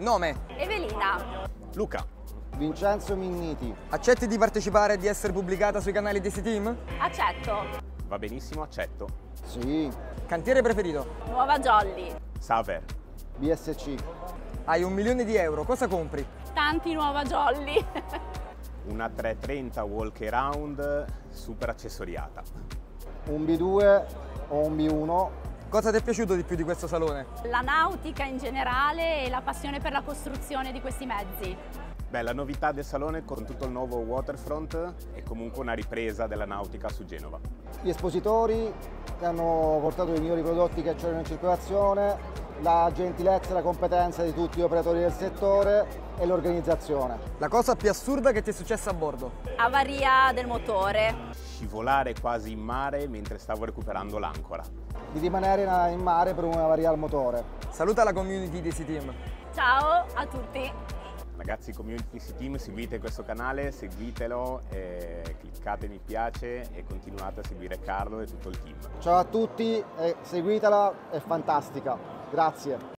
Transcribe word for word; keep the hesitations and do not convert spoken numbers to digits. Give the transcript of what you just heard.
Nome? Evelina Luca Vincenzo Minniti. Accetti di partecipare e di essere pubblicata sui canali di C Team? Accetto. Va benissimo, accetto. Sì. Cantiere preferito? Nuova Jolly Saver B S C. Hai un milione di euro, cosa compri? Tanti Nuova Jolly. Una trecentotrenta walk around super accessoriata. Un B due o un B uno. Cosa ti è piaciuto di più di questo salone? La nautica in generale e la passione per la costruzione di questi mezzi. Beh, la novità del salone con tutto il nuovo waterfront è comunque una ripresa della nautica su Genova. Gli espositori che hanno portato i migliori prodotti che c'erano in circolazione, la gentilezza e la competenza di tutti gli operatori del settore e l'organizzazione. La cosa più assurda che ti è successa a bordo? Avaria del motore. Scivolare quasi in mare mentre stavo recuperando l'ancora. Di rimanere in mare per un'avaria al motore. Saluta la community di C Team. Ciao a tutti. Ragazzi, community C Team, seguite questo canale, seguitelo, eh, cliccate mi piace e continuate a seguire Carlo e tutto il team. Ciao a tutti, eh, seguitela, è fantastica, grazie.